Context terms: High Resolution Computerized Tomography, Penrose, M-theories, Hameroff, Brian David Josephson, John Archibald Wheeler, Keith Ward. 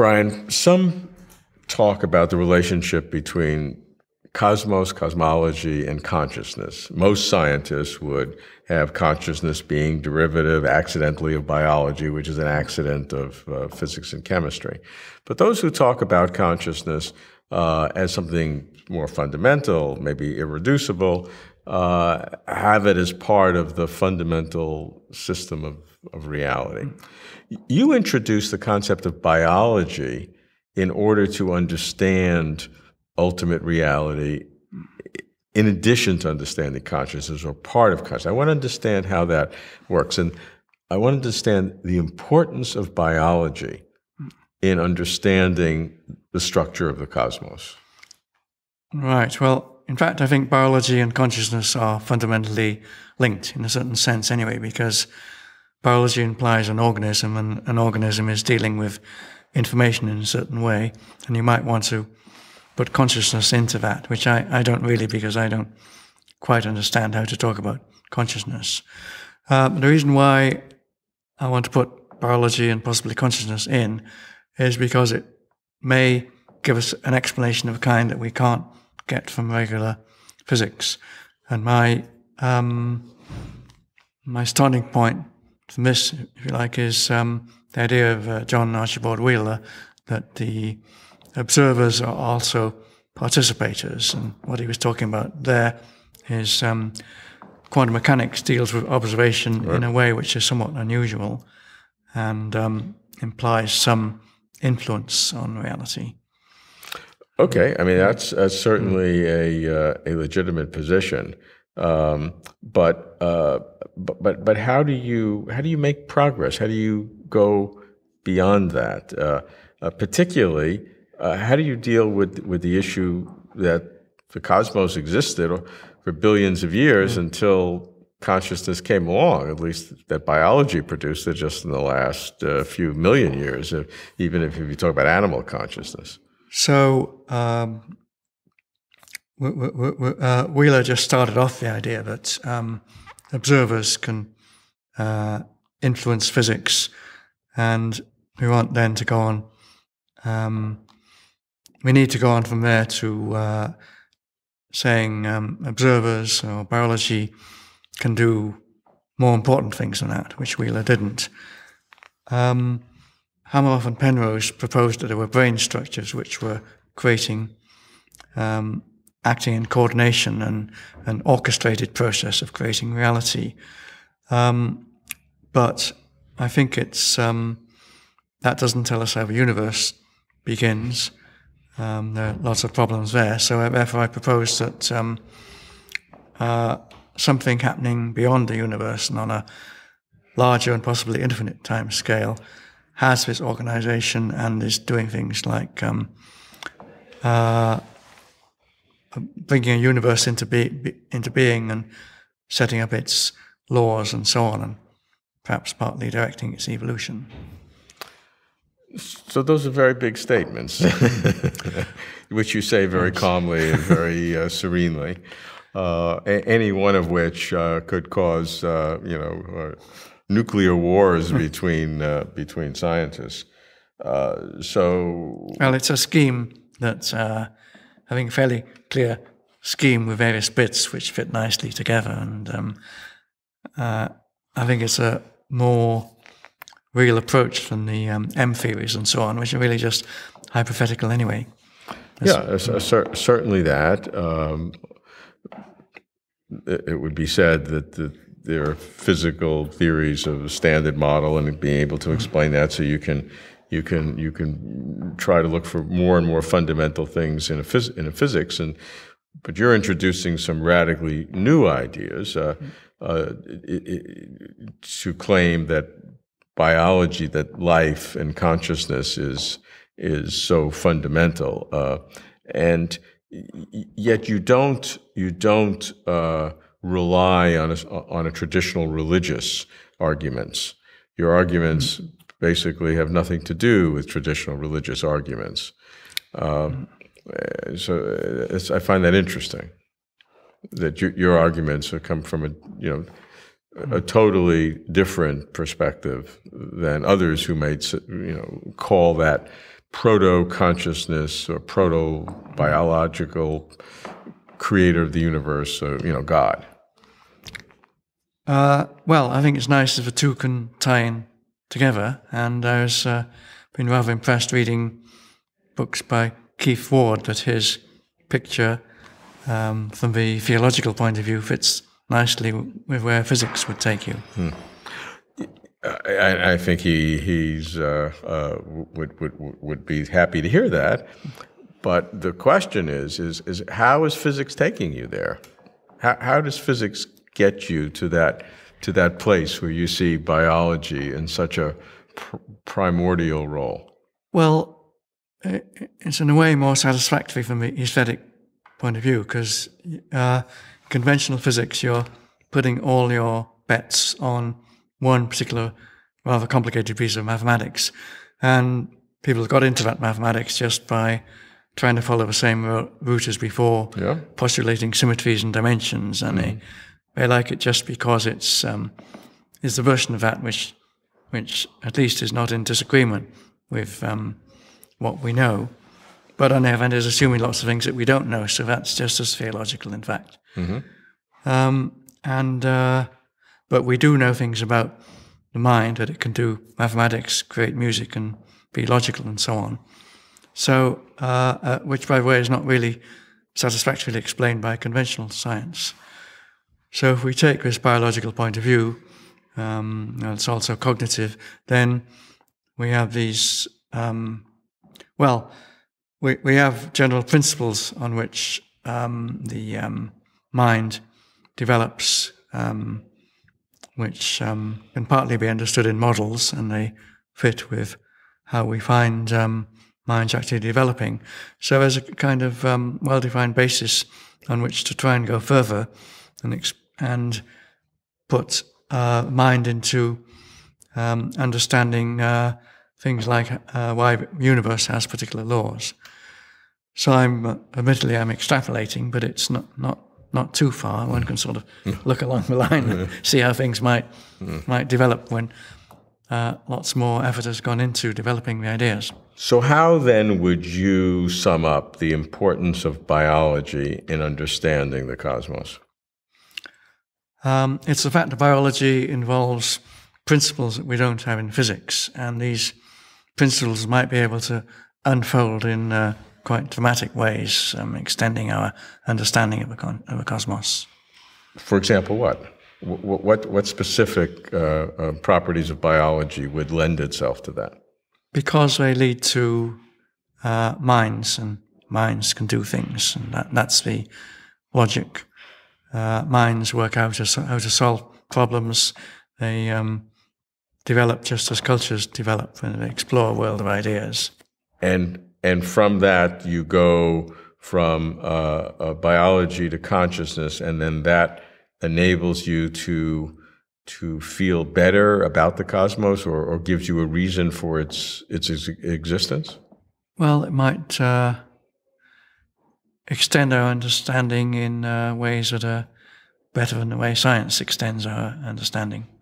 Brian, some talk about the relationship between cosmos, cosmology, and consciousness. Most scientists would have consciousness being derivative accidentally of biology, which is an accident of physics and chemistry. But those who talk about consciousness as something more fundamental, maybe irreducible, have it as part of the fundamental system of reality. You introduced the concept of biology in order to understand ultimate reality in addition to understanding consciousness or part of consciousness. I want to understand how that works, and I want to understand the importance of biology in understanding the structure of the cosmos. Right. Well, in fact, I think biology and consciousness are fundamentally linked in a certain sense anyway, because biology implies an organism, and an organism is dealing with information in a certain way, and you might want to put consciousness into that, which I don't really, because I don't quite understand how to talk about consciousness. The reason why I want to put biology and possibly consciousness in is because it may give us an explanation of a kind that we can't get from regular physics. And my my starting point from this, if you like, is the idea of John Archibald Wheeler, that the observers are also participators. And what he was talking about there is quantum mechanics deals with observation in a way which is somewhat unusual and implies some influence on reality. Okay, I mean, that's certainly a legitimate position, but how do you make progress? How do you go beyond that? Particularly, how do you deal with the issue that the cosmos existed for billions of years until consciousness came along, at least that biology produced it just in the last few million years, even if you talk about animal consciousness? So Wheeler just started off the idea that observers can influence physics, and we want then to go on. We need to go on from there to saying observers or biology can do more important things than that, which Wheeler didn't. Hameroff and Penrose proposed that there were brain structures which were creating, acting in coordination, and an orchestrated process of creating reality. But I think it's that doesn't tell us how the universe begins. There are lots of problems there. So therefore I propose that something happening beyond the universe and on a larger and possibly infinite time scale has its organization and is doing things like bringing a universe into being and setting up its laws and so on, and perhaps partly directing its evolution. So those are very big statements, which you say very calmly and very serenely. Any one of which could cause, you know, nuclear wars between between scientists. So, well, it's a scheme that's I think a fairly clear scheme with various bits which fit nicely together, and I think it's a more real approach than the M-theories and so on, which are really just hypothetical anyway. Certainly that. It would be said that there are physical theories of the standard model, and being able to explain that, so you can try to look for more and more fundamental things in a physics. But you're introducing some radically new ideas to claim that biology, that life and consciousness is so fundamental, and yet you don't rely on a traditional religious arguments. Your arguments basically have nothing to do with traditional religious arguments. So I find that interesting, that your arguments have come from a totally different perspective than others who might call that proto-consciousness or proto-biological creator of the universe, you know, God? Well, I think it's nice if the two can tie in together, and I was been rather impressed reading books by Keith Ward that his picture, from the theological point of view, fits nicely with where physics would take you. Hmm. I think he would be happy to hear that, but the question is how is physics taking you there? How does physics get you to that place where you see biology in such a primordial role? Well, it's in a way more satisfactory from the aesthetic point of view, because conventional physics, you're putting all your bets on one particular rather complicated piece of mathematics, and people got into that mathematics just by trying to follow the same route as before, yeah, postulating symmetries and dimensions, and they like it just because it's the version of that which at least is not in disagreement with what we know, but on the other hand is assuming lots of things that we don't know, so that's just as theological, in fact. But we do know things about the mind, that it can do mathematics, create music, and be logical, and so on. So, which, by the way, is not really satisfactorily explained by conventional science. So if we take this biological point of view, and it's also cognitive, then we have these, well, we have general principles on which the mind develops, which can partly be understood in models, and they fit with how we find minds actually developing. So there's a kind of well-defined basis on which to try and go further and put mind into understanding things like why the universe has particular laws. So admittedly, I'm extrapolating, but it's not too far. One can sort of look along the line and see how things might develop when lots more effort has gone into developing the ideas. So how then would you sum up the importance of biology in understanding the cosmos? It's the fact that biology involves principles that we don't have in physics, and these principles might be able to unfold in quite dramatic ways, extending our understanding of the cosmos. For example, what specific properties of biology would lend itself to that? Because they lead to minds, and minds can do things, and that's the logic. Minds work out how to solve problems. They develop just as cultures develop, and they explore a world of ideas. And from that, you go from biology to consciousness, and then that enables you to feel better about the cosmos, or gives you a reason for its existence? Well, it might extend our understanding in ways that are better than the way science extends our understanding.